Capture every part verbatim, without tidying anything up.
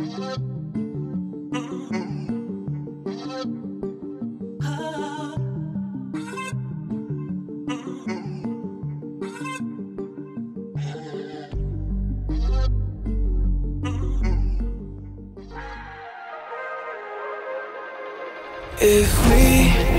If we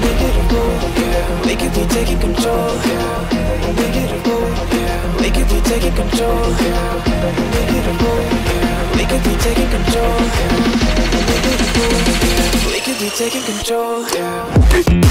Make it a move, yeah. We could be taking control, yeah. Make it a move, yeah. We could be taking control, yeah. Make it a move, yeah. We could be taking control, yeah. Make it a move, yeah. We could be taking control, yeah.